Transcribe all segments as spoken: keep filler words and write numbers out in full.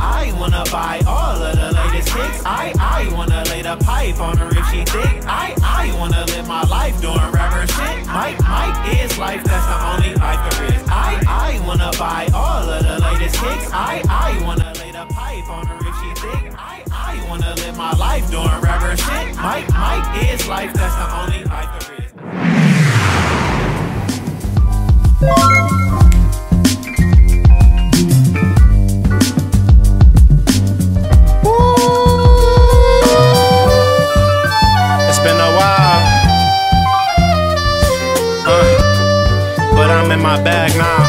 I wanna buy all of the latest hits. I, I wanna lay the pipe on her if she thick. I, I wanna live my life doing rapper shit. Mike, Mike is life, that's the only life there is. I, I wanna buy all of the latest hits. I, I wanna lay the pipe on her if she thick. I, I wanna live my life doing rapper shit. Mike, Mike is life, that's the only life there is. My bag now.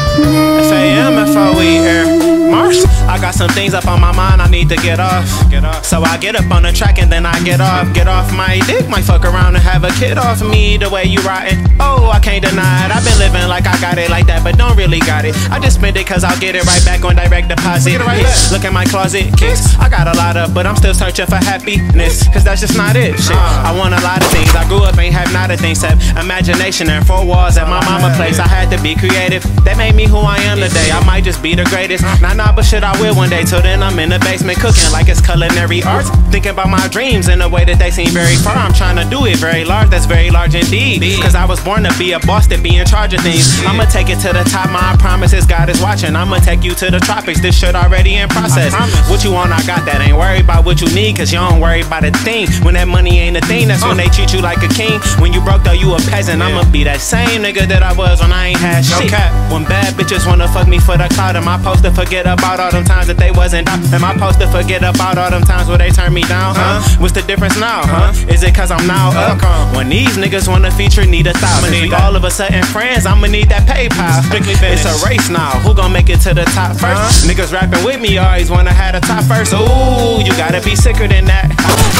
F A M F O E AirMars. I got some things up on my mind I need to get off. Get off. So I get up on the track and then I get off. Get off my dick, might fuck around and have a kid off me the way you rotten. Oh, I can't deny it. I've been living like I got it like that, but don't really got it. I just spend it cause I'll get it right back on direct deposit. Right yes. Look at my closet, kicks. I got a lot of, but I'm still searching for happiness. Cause that's just not it. Shit. Uh. I want a lot of things. I grew up, ain't have not a thing except imagination and four walls at my mama place. I had to be creative. That made me who I am today. I might just be the greatest. Nah, nah, but shit, I will one day. Till then, I'm in the basement cooking like it's culinary arts. Thinking about my dreams in a way that they seem very far. I'm trying to do it very large, that's very large indeed. Cause I was born to be a boss that be in charge of things. I'ma take it to the top, my promises, God is watching. I'ma take you to the tropics, this shit already in process. What you want, I got that. Ain't worried about what you need, cause you don't worry about a thing. When that money ain't a thing, that's when they treat you like a king. When you broke though, you a peasant. I'ma be that same nigga that I was when I ain't had shit. When bad bitches wanna fuck me for the clout, am I supposed to forget about all them times that they wasn't down? Am I supposed to forget about all them times where they turned me down, huh? What's the difference now, huh? Is it cause I'm now up? When these niggas wanna feature, need a thousand. We all of a sudden friends, I'ma need that PayPal. It's a race now, who gon' make it to the top first? Niggas rapping with me always wanna have the top first. Ooh, you gotta be sicker than that.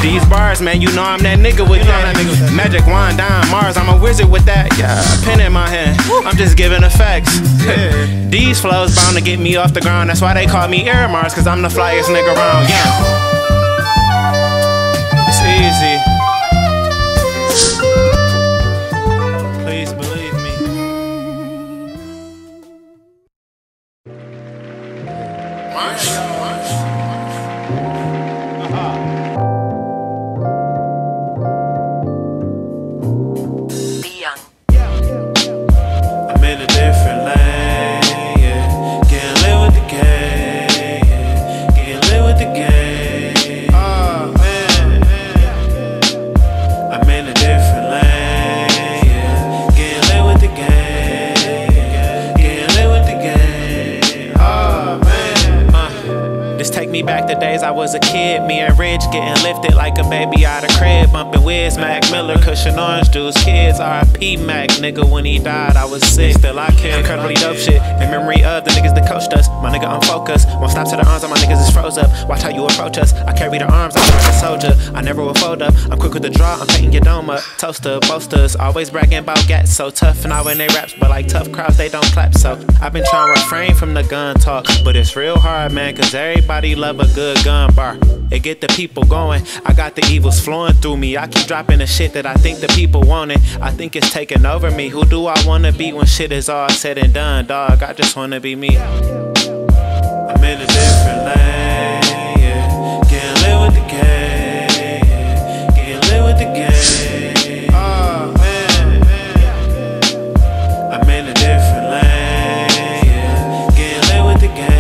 These bars, man, you know I'm that nigga with that. Magic wand, dime, Mars, I'm a wizard with that. Yeah, pen in my hand, I'm just giving a fact. Yeah. These flows bound to get me off the ground. That's why they call me AirMars, cause I'm the flyest nigga around. Yeah. It's easy. Please believe me. Marsh? Marsh? Uh-huh. Be young. I'm in a different back the days I was a kid, me and Rich getting lifted like a baby out of crib, bumping Wiz, Mac Miller, cushion orange juice, kids, R I P Mac, nigga, when he died I was sick, still I care, incredibly dope shit, in memory of the niggas that coached us, my nigga unfocused, won't stop to the arms of my niggas is froze up, watch how you approach us, I carry the arms, I'm like a soldier, I never will fold up, I'm quick with the draw, I'm painting your dome up, toaster, boasters, always bragging about gats, so tough and I win they raps, but like tough crowds they don't clap, so I've been trying to refrain from the gun talk, but it's real hard man, cause everybody loves a good gun bar. It get the people going. I got the evils flowing through me. I keep dropping the shit that I think the people want it. I think it's taking over me. Who do I wanna be when shit is all said and done, dog? I just wanna be me. I'm in a different lane. Yeah. Can't live with the game. Yeah. Can't live with the game. Oh man. I'm in a different lane. Yeah. Can't live with the game.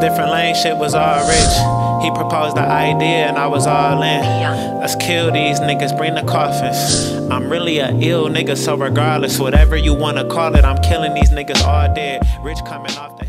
Different lane shit was all rich. He proposed the idea and I was all in. Let's kill these niggas, bring the coffins. I'm really a ill nigga, so regardless, whatever you wanna call it, I'm killing these niggas all dead. Rich coming off the